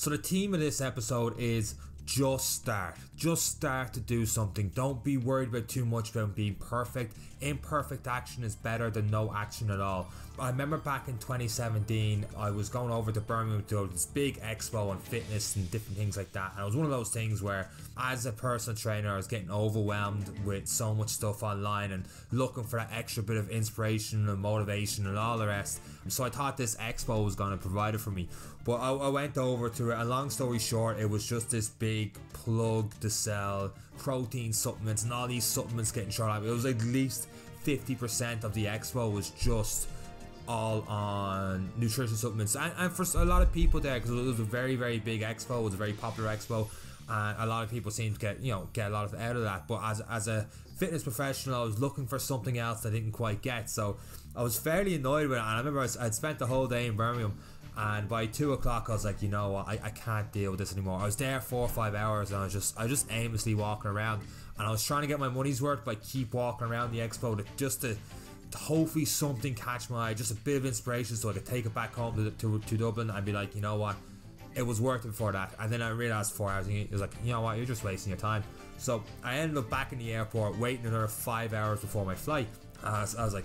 So the theme of this episode is just start. Just start to do something. Don't be worried about too much about being perfect. Imperfect action is better than no action at all. I remember back in 2017, I was going over to Birmingham to this big expo on fitness and different things like that. And it was one of those things where, as a personal trainer, I was getting overwhelmed with so much stuff online and looking for that extra bit of inspiration and motivation and all the rest. So I thought this expo was going to provide it for me. But I went over to it, and long story short, it was just this big plug to sell protein supplements and all these supplements getting shot out. It was at least 50% of the expo was just all on nutrition supplements, and for a lot of people there, because it was a very, very big expo, it was a very popular expo, and a lot of people seemed to get a lot of out of that. But as a fitness professional, I was looking for something else I didn't quite get, so I was fairly annoyed with it. And I remember I'd spent the whole day in Birmingham, and by 2 o'clock I was like, you know what, I can't deal with this anymore. I was there 4 or 5 hours, and I was just aimlessly walking around, and I was trying to get my money's worth by keep walking around the expo to hopefully something catch my eye, just a bit of inspiration, so I could take it back home to Dublin and be like, you know what, it was worth it before that. And then I realised 4 hours, and it was like, you know what, you're just wasting your time. So I ended up back in the airport waiting another 5 hours before my flight. I was like,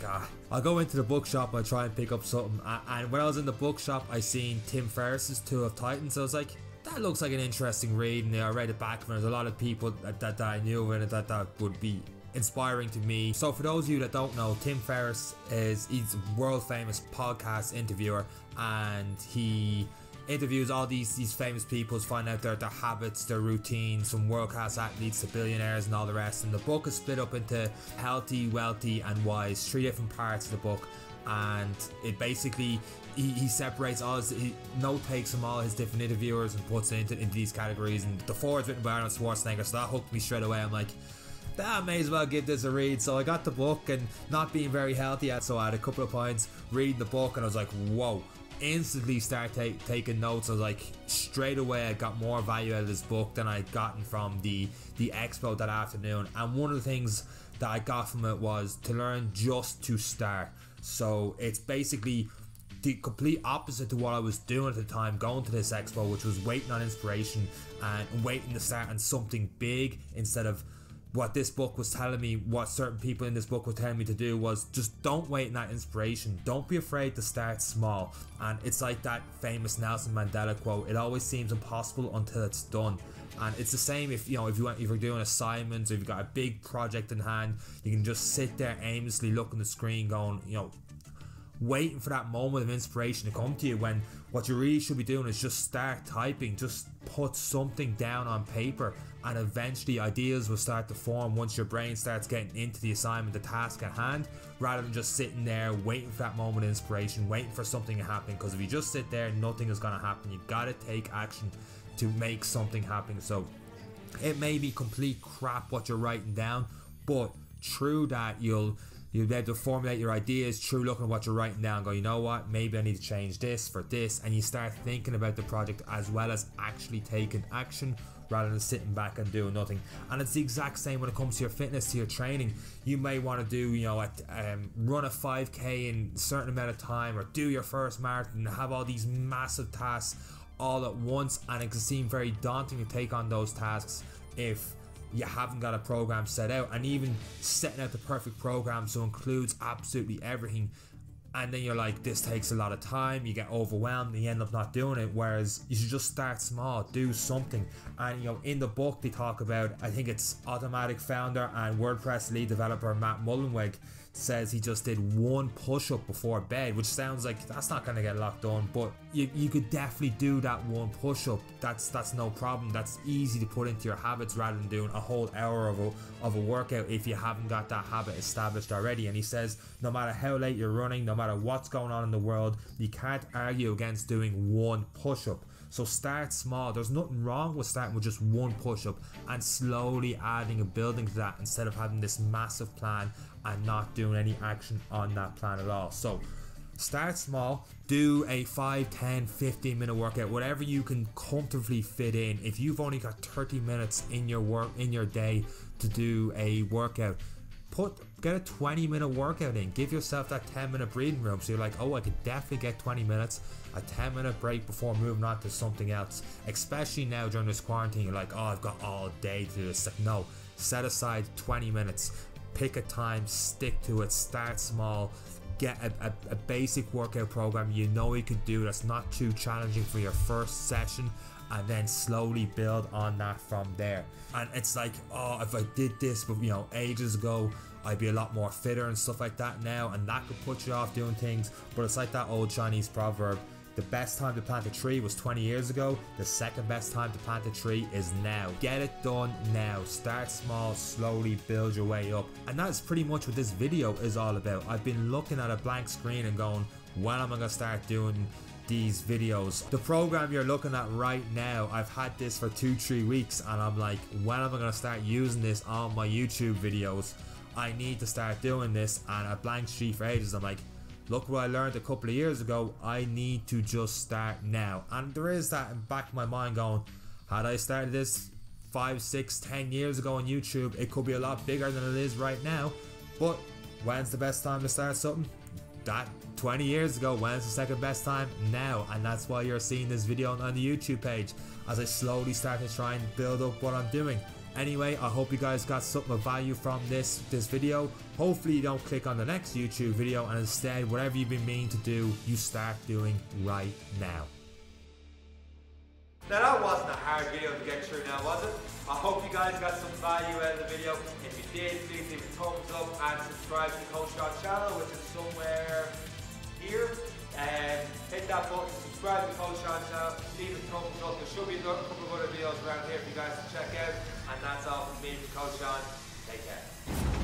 I'll go into the bookshop and I'll try and pick up something. And when I was in the bookshop, I seen Tim Ferriss's Tools of Titans. I was like, that looks like an interesting read, and I read it back, and there's a lot of people that I knew and that would be inspiring to me. So for those of you that don't know, Tim Ferriss he's a world famous podcast interviewer, and he interviews all these famous people to find out their habits, their routines, from world class athletes to billionaires and all the rest. And the book is split up into Healthy, Wealthy and Wise, three different parts of the book. And it basically, he separates all his, he note-takes from all his different interviewers and puts it into these categories. And the foreword's written by Arnold Schwarzenegger, so that hooked me straight away. I'm like, I may as well give this a read. So I got the book, and not being very healthy yet, so I had a couple of pints reading the book, and I was like, whoa, instantly start taking notes. I was like, straight away I got more value out of this book than I'd gotten from the expo that afternoon. And one of the things that I got from it was to learn just to start. So it's basically the complete opposite to what I was doing at the time going to this expo, which was waiting on inspiration and waiting to start on something big, instead of what this book was telling me, what certain people in this book were telling me to do, was just don't wait on that inspiration. Don't be afraid to start small. And it's like that famous Nelson Mandela quote, it always seems impossible until it's done. And it's the same if you're doing assignments, or if you've got a big project in hand, you can just sit there aimlessly looking at the screen going, waiting for that moment of inspiration to come to you, when what you really should be doing is just start typing, just put something down on paper, and eventually ideas will start to form once your brain starts getting into the assignment, the task at hand, rather than just sitting there waiting for that moment of inspiration, waiting for something to happen. Because if you just sit there, nothing is going to happen. You've got to take action to make something happen. So it may be complete crap what you're writing down, but through that you'll be able to formulate your ideas through looking at what you're writing down and go, you know what, maybe I need to change this for this. And you start thinking about the project as well as actually taking action, rather than sitting back and doing nothing. And it's the exact same when it comes to your fitness, to your training. You may want to do, run a 5K in a certain amount of time, or do your first marathon, and have all these massive tasks all at once. And it can seem very daunting to take on those tasks if you haven't got a program set out, and even setting out the perfect program so includes absolutely everything. And then you're like, this takes a lot of time, you get overwhelmed, and you end up not doing it. Whereas you should just start small, do something. And in the book they talk about, I think it's automatic founder and WordPress lead developer Matt Mullenweg says he just did one push-up before bed, which sounds like that's not going to get a lot done, but you could definitely do that one push-up. That's no problem. That's easy to put into your habits, rather than doing a whole hour of a workout if you haven't got that habit established already. And he says no matter how late you're running, no matter what's going on in the world, you can't argue against doing one push-up. So start small. There's nothing wrong with starting with just one push-up and slowly adding and building to that, instead of having this massive plan and not doing any action on that plan at all. So start small, do a 5, 10, 15 minute workout, whatever you can comfortably fit in. If you've only got 30 minutes in your day to do a workout, Get a 20-minute workout in. Give yourself that 10-minute breathing room. So you're like, oh, I could definitely get 20 minutes, a 10-minute break before moving on to something else. Especially now during this quarantine, you're like, oh, I've got all day to do this. Like, no, set aside 20 minutes. Pick a time, stick to it, start small. Get a basic workout program you know you can do that's not too challenging for your first session, and then slowly build on that from there. And it's like, oh, if I did this, but you know, ages ago, I'd be a lot more fitter and stuff like that now, and that could put you off doing things. But it's like that old Chinese proverb, the best time to plant a tree was 20 years ago, the second best time to plant a tree is now. Get it done now. Start small, slowly build your way up. And that's pretty much what this video is all about. I've been looking at a blank screen and going, when am I gonna start doing these videos? The program you're looking at right now, I've had this for 2-3 weeks, and I'm like, when am I gonna start using this on my YouTube videos? I need to start doing this. And a blank sheet for ages. I'm like, look what I learned a couple of years ago, I need to just start now. And there is that in the back of my mind going, had I started this 5, 6, 10 years ago on YouTube, it could be a lot bigger than it is right now. But when's the best time to start something? That 20 years ago. When's the second best time? Now. And that's why you're seeing this video on the YouTube page, as I slowly start to try and build up what I'm doing. Anyway, I hope you guys got something of value from this video. Hopefully you don't click on the next YouTube video, and instead, whatever you've been meaning to do, you start doing right now. Now that wasn't a hard video to get through now, was it? I hope you guys got some value out of the video. If you did, please leave a thumbs up and subscribe to Coach Scott's channel, which is somewhere here. Hit that button, subscribe to Coach Sean's channel, leave a thumbs up. There should be a couple of other videos around here for you guys to check out. And that's all from me, from Coach Sean. Take care.